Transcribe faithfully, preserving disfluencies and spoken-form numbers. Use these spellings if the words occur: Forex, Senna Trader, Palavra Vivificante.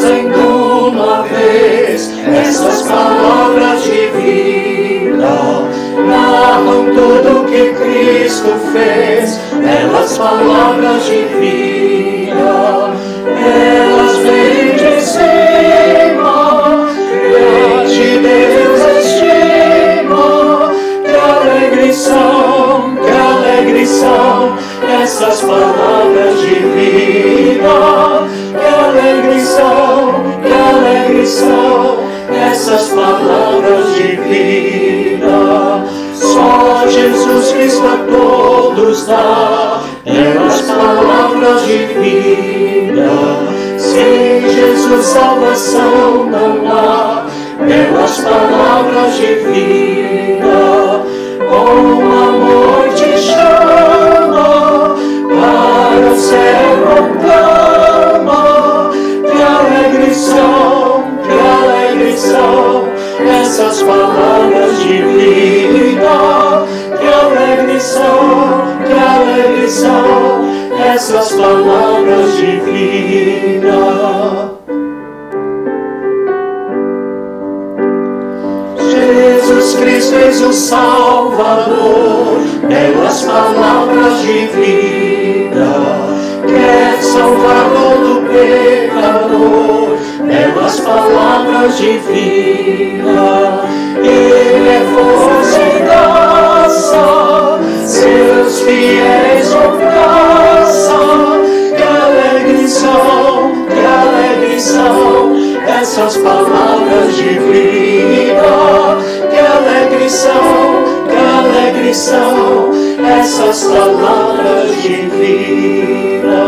trazem de uma vez essas palavras de vida, narram tudo o que Cristo fez, belas palavras de vida, elas vêm de cima, grande Deus estima, que alegre são, que alegre são essas palavras de vida. Que alegre são essas palavras de vida. Só Jesus Cristo a todos dá belas palavras de vida. Sem Jesus salvação não há, belas palavras de vida. Com amor te chama para o céu. Essas palavras de vida, que alegre são, que alegre são essas palavras de vida. Jesus Cristo és o Salvador, belas palavras de vida, quer salvar todo pecador, belas palavras de vida. Ele é força e graça, seus fiéis abraça. Que alegre são, que alegre são essas palavras de vida. Que alegre são, que alegre são essas palavras de vida.